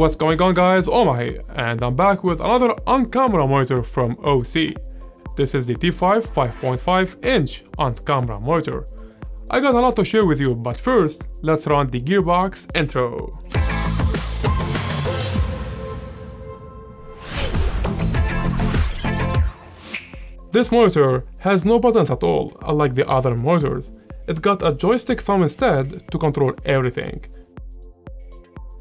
What's going on, guys? Omai, and I'm back with another on-camera monitor from Osee. This is the T5 5.5 inch on-camera monitor. I got a lot to share with you, but first, let's run the gearbox intro. This monitor has no buttons at all, unlike the other monitors. It got a joystick thumb instead to control everything.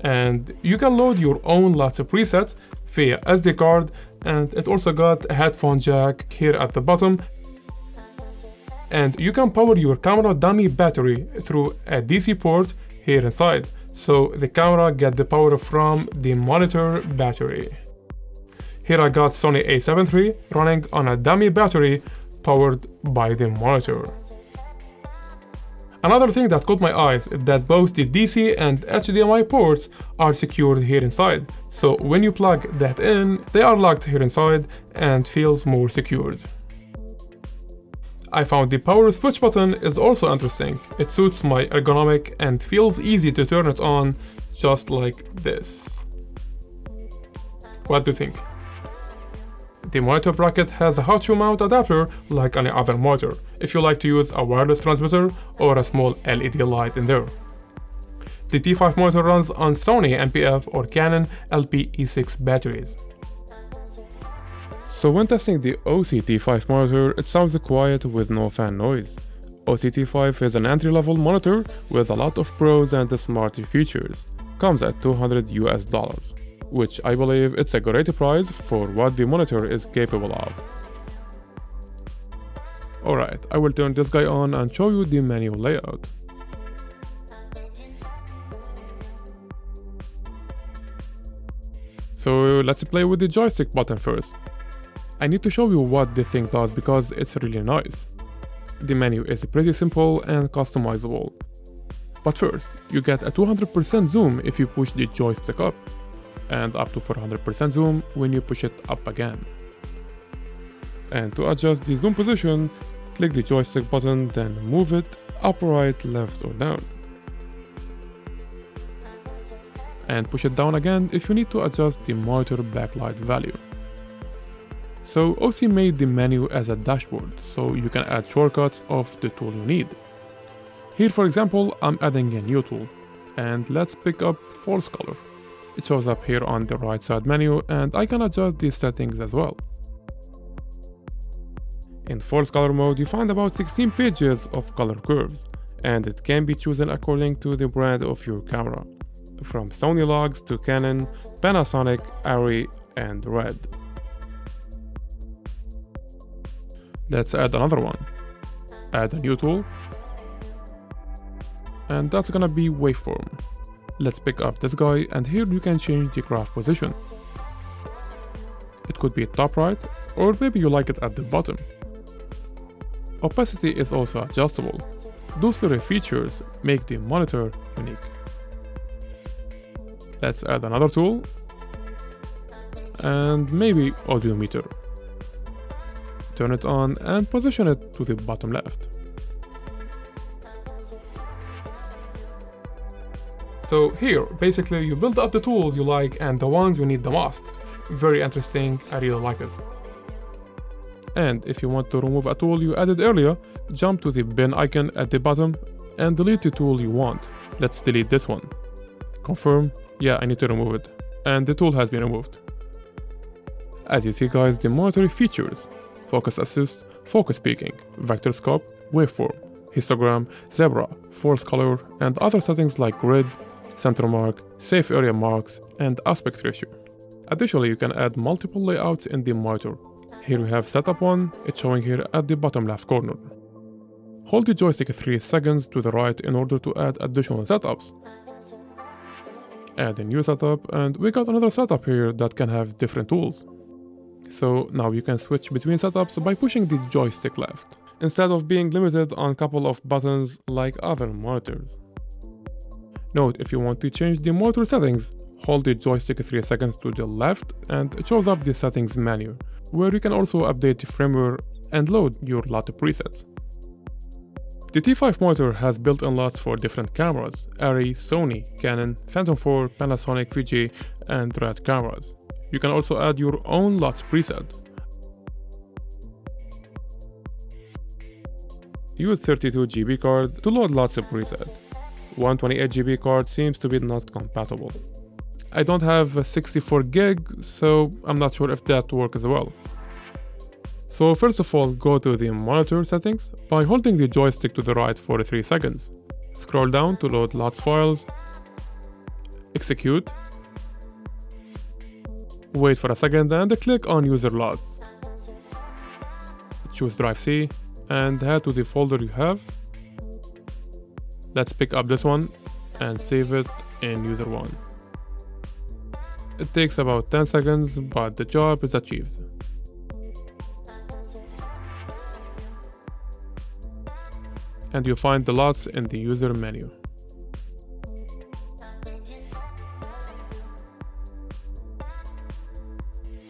And you can load your own lots of presets via SD card, and it also got a headphone jack here at the bottom. And you can power your camera dummy battery through a DC port here inside, so the camera gets the power from the monitor battery. Here I got Sony A7 III running on a dummy battery powered by the monitor. Another thing that caught my eyes is that both the DC and HDMI ports are secured here inside, so when you plug that in, they are locked here inside and feels more secured. I found the power switch button is also interesting. It suits my ergonomic and feels easy to turn it on, just like this. What do you think? The monitor bracket has a hot shoe mount adapter like any other monitor, if you like to use a wireless transmitter or a small LED light in there. The T5 monitor runs on Sony NP-F or Canon LP-E6 batteries. So when testing the Osee T5 monitor, it sounds quiet with no fan noise. Osee T5 is an entry-level monitor with a lot of pros and smart features. Comes at $200 US. Which I believe it's a great price for what the monitor is capable of. Alright, I will turn this guy on and show you the menu layout. So let's play with the joystick button first. I need to show you what this thing does because it's really nice. The menu is pretty simple and customizable. But first, you get a 200% zoom if you push the joystick up, and up to 400% zoom when you push it up again. And to adjust the zoom position, click the joystick button, then move it up, right, left, or down. And push it down again if you need to adjust the monitor backlight value. So Osee made the menu as a dashboard, so you can add shortcuts of the tool you need. Here, for example, I'm adding a new tool, and let's pick up false color. It shows up here on the right side menu, and I can adjust the settings as well. In false color mode, you find about 16 pages of color curves, and it can be chosen according to the brand of your camera, from Sony Logs to Canon, Panasonic, Arri, and Red. Let's add another one. Add a new tool, and that's gonna be waveform. Let's pick up this guy, and here you can change the graph position. It could be top right, or maybe you like it at the bottom. Opacity is also adjustable. Those little features make the monitor unique. Let's add another tool, and maybe audiometer. Turn it on and position it to the bottom left. So here, basically, you build up the tools you like and the ones you need the most. Very interesting, I really like it. And if you want to remove a tool you added earlier, jump to the bin icon at the bottom and delete the tool you want. Let's delete this one. Confirm, yeah, I need to remove it. And the tool has been removed. As you see, guys, the monitor features: focus assist, focus peaking, vector scope, waveform, histogram, zebra, force color, and other settings like grid, center mark, safe area marks, and aspect ratio. Additionally, you can add multiple layouts in the monitor. Here we have setup 1, it's showing here at the bottom left corner. Hold the joystick 3 seconds to the right in order to add additional setups. Add a new setup, and we got another setup here that can have different tools. So now you can switch between setups by pushing the joystick left, instead of being limited on a couple of buttons like other monitors. Note, if you want to change the monitor settings, hold the joystick 3 seconds to the left and it shows up the settings menu, where you can also update the firmware and load your lot of presets. The T5 monitor has built-in lots for different cameras: Arri, Sony, Canon, Phantom 4, Panasonic, Fiji, and Red cameras. You can also add your own lots preset. Use 32GB card to load lots of preset. 128GB card seems to be not compatible. I don't have a 64GB, so I'm not sure if that works as well. So first of all, go to the monitor settings by holding the joystick to the right for 3 seconds. Scroll down to load lots files, execute, wait for a second and click on user lots. Choose drive C and head to the folder you have. Let's pick up this one and save it in user 1. It takes about 10 seconds, but the job is achieved. And you find the lots in the user menu.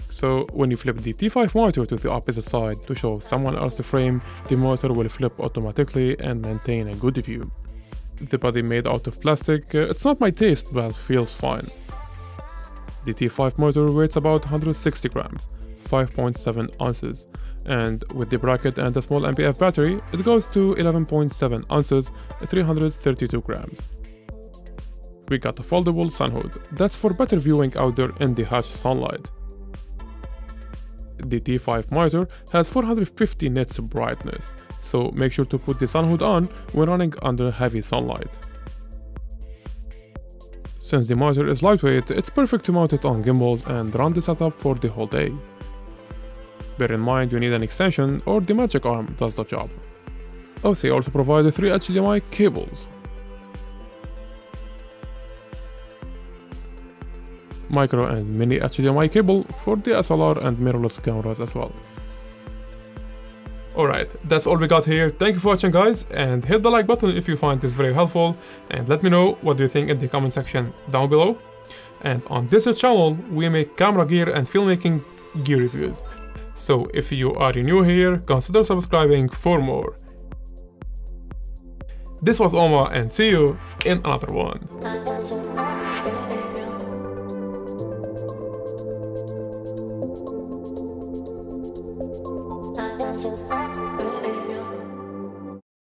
So when you flip the T5 monitor to the opposite side to show someone else's frame, the monitor will flip automatically and maintain a good view. The body made out of plastic, it's not my taste but feels fine. The T5 monitor weighs about 160 grams, 5.7 ounces. And with the bracket and a small NP-F battery, it goes to 11.7 ounces, 332 grams. We got a foldable sun hood, that's for better viewing out there in the harsh sunlight. The T5 monitor has 450 nits brightness, so make sure to put the sun hood on when running under heavy sunlight. Since the monitor is lightweight, it's perfect to mount it on gimbals and run the setup for the whole day. Bear in mind you need an extension or the magic arm does the job. Osee also provides 3 HDMI cables. Micro and mini HDMI cable for the SLR and mirrorless cameras as well. Alright, that's all we got here. Thank you for watching, guys, and hit the like button if you find this very helpful, and let me know what do you think in the comment section down below. And on this channel we make camera gear and filmmaking gear reviews. So if you are new here, consider subscribing for more. This was Omar and see you in another one.